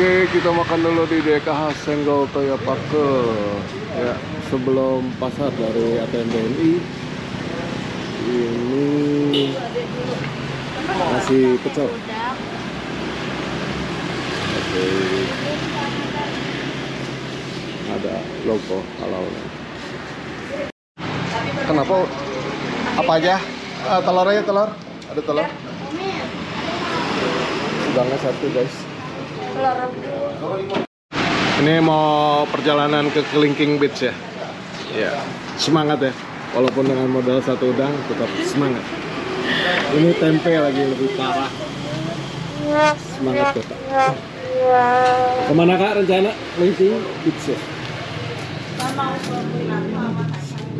Oke, kita makan dulu di DKH Senggol Toyapakeh ya, sebelum pasar dari ATM BNI. Ini masih pecel. Oke, ada logo halalnya. Kenapa? Apa aja? Telurnya telur? Ada telur? Udangnya satu, guys. Ini mau perjalanan ke Kelingking Beach ya. Ya, semangat ya. Walaupun dengan modal satu udang tetap semangat. Ini tempe lagi lebih parah. Semangat kita. Kemana kak rencana? Kelingking Beach ya.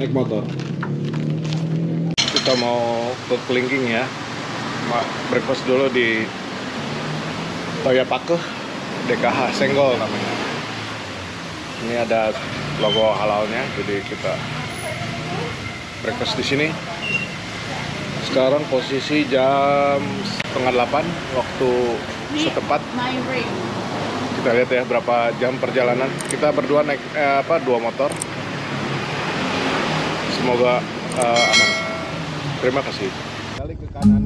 Naik motor. Kita mau ke Kelingking ya. Breakfast dulu di Toyapakeh. DKH Senggol namanya. Ini ada logo halalnya, jadi kita breakfast di sini. Sekarang posisi jam 7:30 waktu setempat. Kita lihat ya berapa jam perjalanan. Kita berdua naik dua motor. Semoga aman. Terima kasih. Balik ke kanan.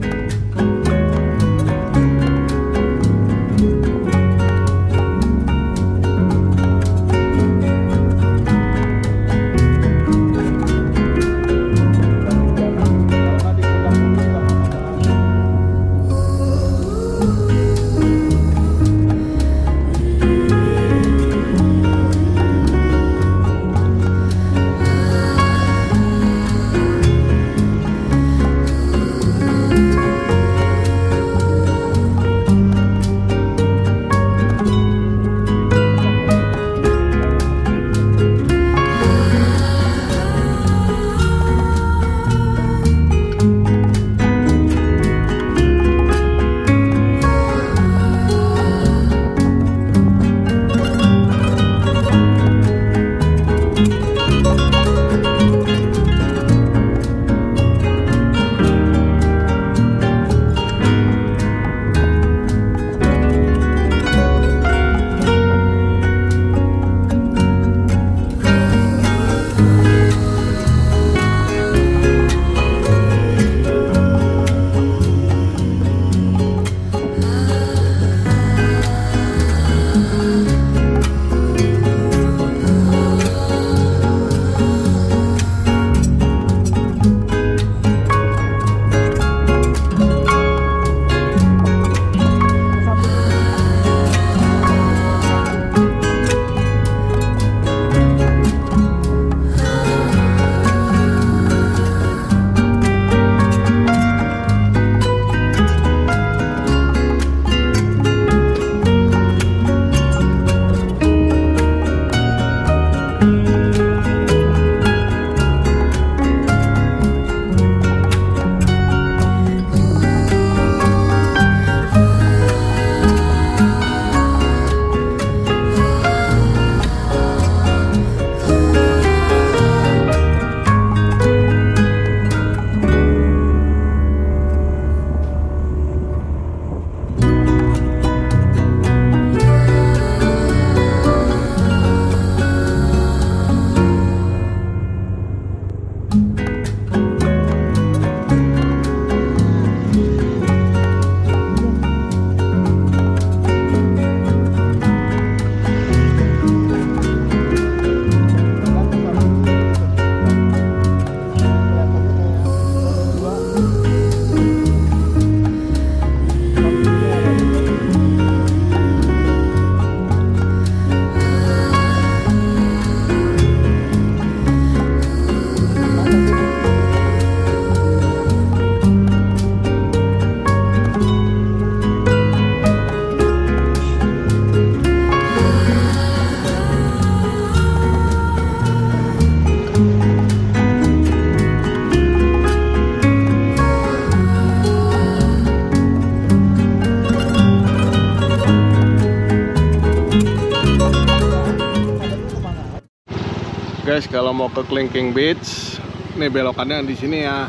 Guys, kalau mau ke Kelingking Beach, nih belokannya di sini ya.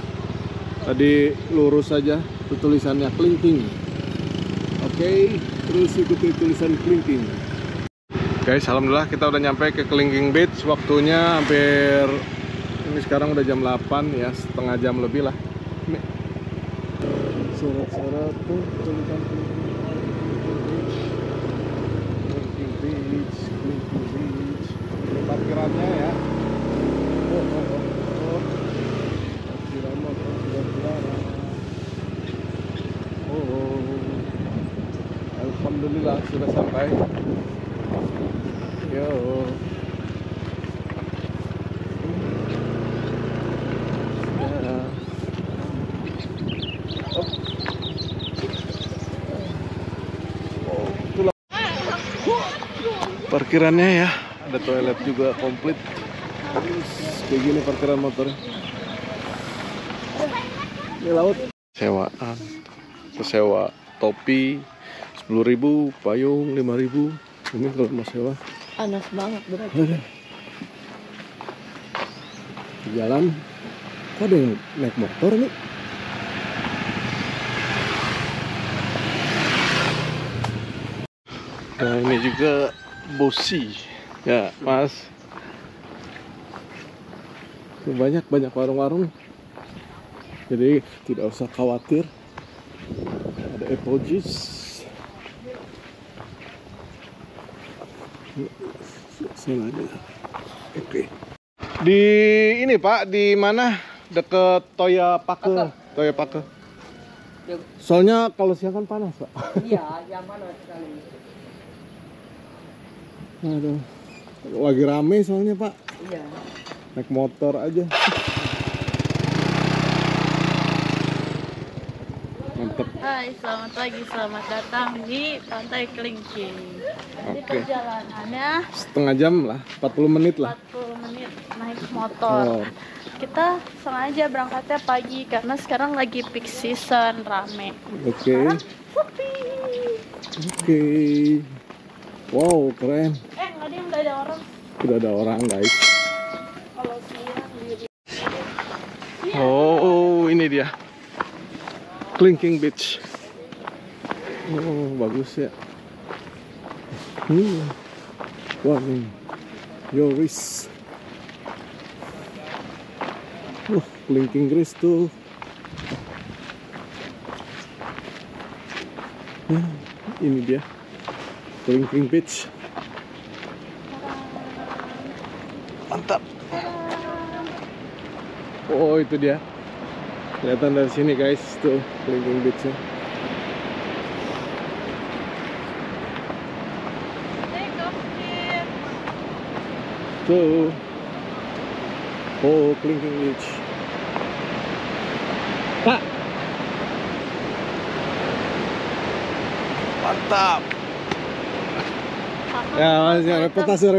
Tadi lurus saja, tulisannya Kelingking. Oke. terus ikuti tulisan Kelingking. Guys, alhamdulillah kita udah nyampe ke Kelingking Beach. Waktunya hampir, ini sekarang udah jam 8 ya, setengah jam lebih lah. Surat-surat tuh tulisan Kelingking Beach, Kelingking Beach. Ini parkirannya ya. Alhamdulillah sudah sampai. Yo. Parkirannya ya, ada toilet juga komplit. Kayak gini parkiran motor. Ini laut. Sewaan, sewa topi 10.000, payung 5.000. Ini kalau mau sewa. Panas banget berarti. Di jalan, kok ada yang naik motor nih? Nah ini juga bosi, ya mas. Banyak warung-warung. Jadi tidak usah khawatir. Ada apple juice. Oke. Di ini Pak, di mana? Deket Toyapakeh. Toyapakeh. Soalnya kalau siang kan panas Pak. Iya, yang panas sekali. Aduh, lagi rame soalnya Pak. Iya. Naik motor aja. Mantap. Hai, selamat pagi, selamat datang di Pantai Kelingking. Oke. Perjalanannya setengah jam lah, 40 menit lah. 40 menit naik motor. Oh. Kita sengaja berangkatnya pagi karena sekarang lagi peak season, rame. Oke. Okay. Oke. Okay. Wow, keren. Tadi udah ada orang. Udah ada orang, guys. Kalau siang. Oh, ini dia. Kelingking Beach. Oh, bagus ya. Wah nih, Yoris. Wah, Kelingking Greece tuh. Ini dia, Kelingking Beach. Mantap. Oh itu dia. Kelihatan dari sini guys tuh Kelingking Beachnya. Tuh, oh Kelingking Beach. Pak, mantap. Ya masih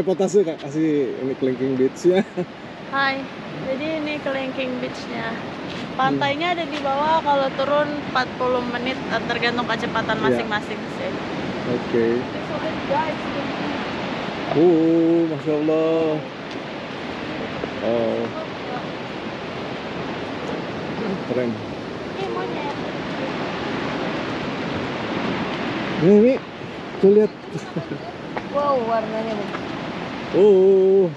reputasi Kak, kasih ini Kelingking Beach ya. Hai, jadi ini Kelingking Beachnya. Pantainya ada di bawah, kalau turun 40 menit tergantung kecepatan masing-masing sih. Oke. Masya Allah. Oh. Keren. Ini tuh lihat. Wow, warnanya. Oh.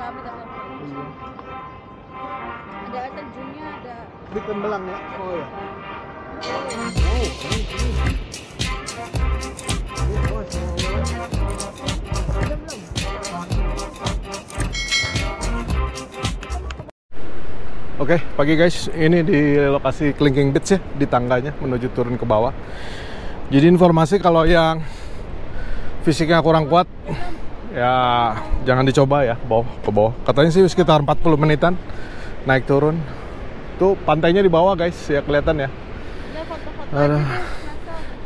rame dalam. Iya. Ada air terjunnya, ada. Di Tembelang ya? Oh ya. Oh, Oke, pagi guys, ini di lokasi Kelingking Beach ya, di tangganya menuju turun ke bawah. Jadi informasi kalau yang fisiknya kurang kuat ya jangan dicoba ya, ke bawah. Katanya sih sekitar 40 menitan naik turun. Tuh pantainya di bawah guys, ya kelihatan ya.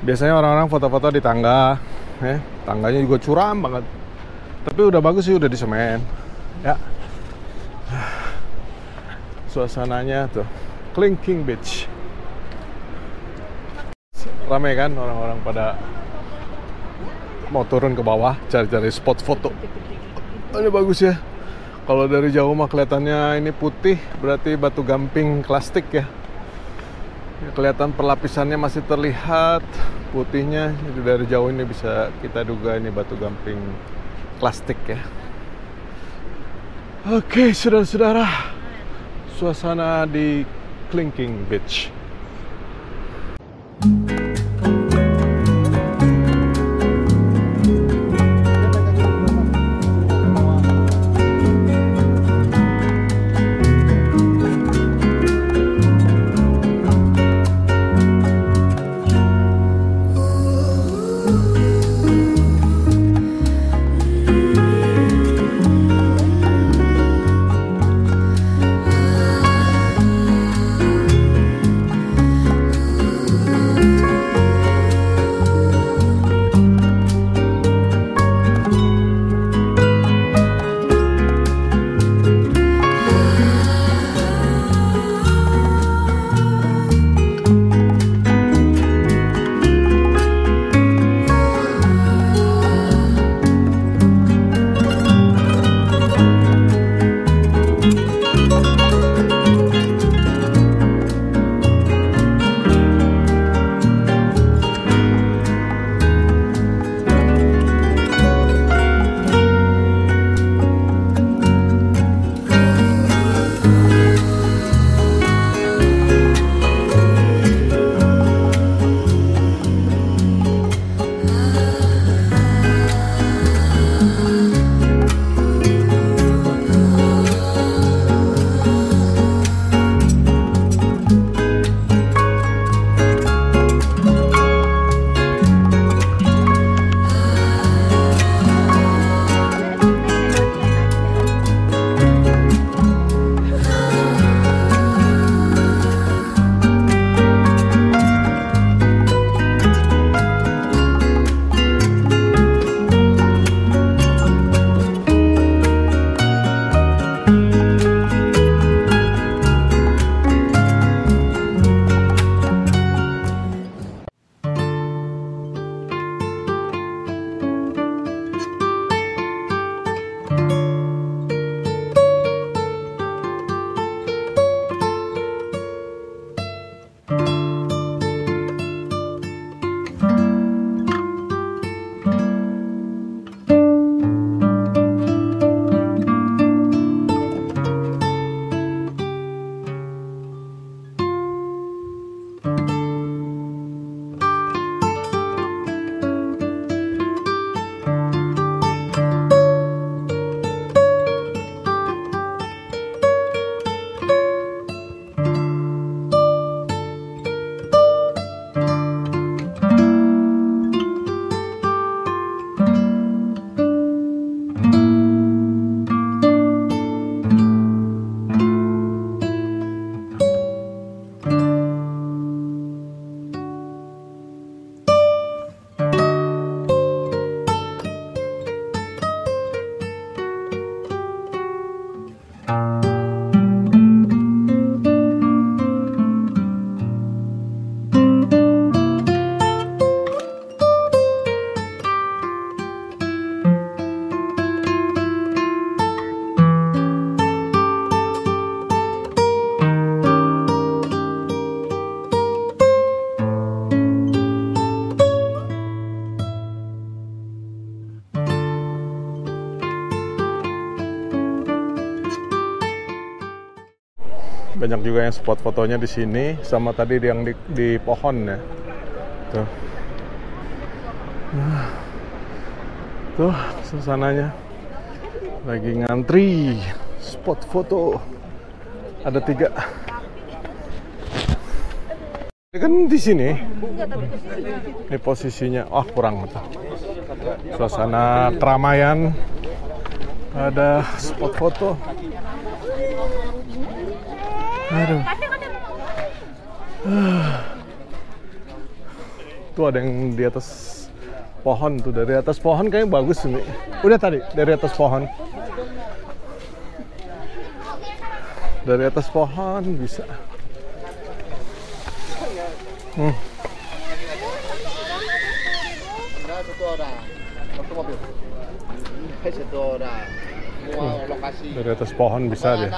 Biasanya orang-orang foto-foto di tangga, ya. Tangganya juga curam banget. Tapi udah bagus sih, udah disemen. Ya. Suasananya tuh Kelingking Beach, ramai kan orang-orang pada mau turun ke bawah cari-cari spot foto. Ini bagus ya, kalau dari jauh mah kelihatannya ini putih, berarti batu gamping klastik ya. Kelihatan perlapisannya masih terlihat putihnya, jadi dari jauh ini bisa kita duga ini batu gamping klastik ya. Oke saudara-saudara, suasana di Kelingking Beach. Banyak juga yang spot fotonya di sini, sama tadi yang di pohon ya. Tuh. Nah. Tuh suasananya. Lagi ngantri spot foto. Ada 3. Kan di sini, ini posisinya, oh kurang betul. Suasana keramaian, ada spot foto. Aduh, tuh ada yang di atas pohon tuh, dari atas pohon kayaknya bagus ini. Udah tadi dari atas pohon, bisa. Dari atas pohon bisa deh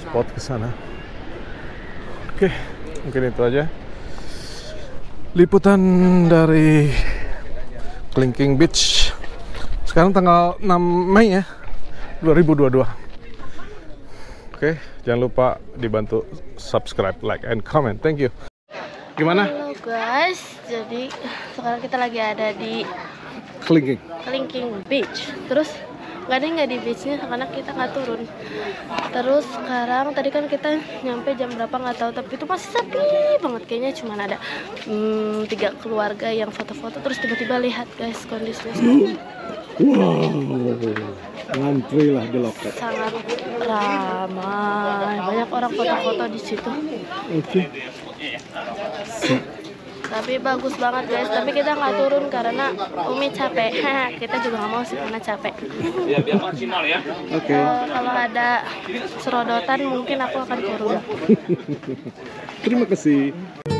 spot ke sana. Oke, mungkin itu aja liputan dari Kelingking Beach. Sekarang tanggal 6 Mei ya 2022. Oke, jangan lupa dibantu subscribe, like, and comment. Thank you. Gimana? Halo guys, jadi sekarang kita lagi ada di Kelingking Beach. Terus nggak di beachnya karena kita nggak turun. Terus sekarang tadi kan kita nyampe jam berapa nggak tahu, tapi itu masih sepi banget, kayaknya cuma ada 3 keluarga yang foto-foto. Terus tiba-tiba lihat guys kondisinya sekarang. Wow. Ngantri lah di loket. Sangat ramai, banyak orang foto-foto di situ. Okay. Tapi bagus banget guys. Tapi kita nggak turun karena Umi capek. Kita juga nggak mau sih karena capek. Okay. Kalau ada serodotan mungkin aku akan turun. Terima kasih.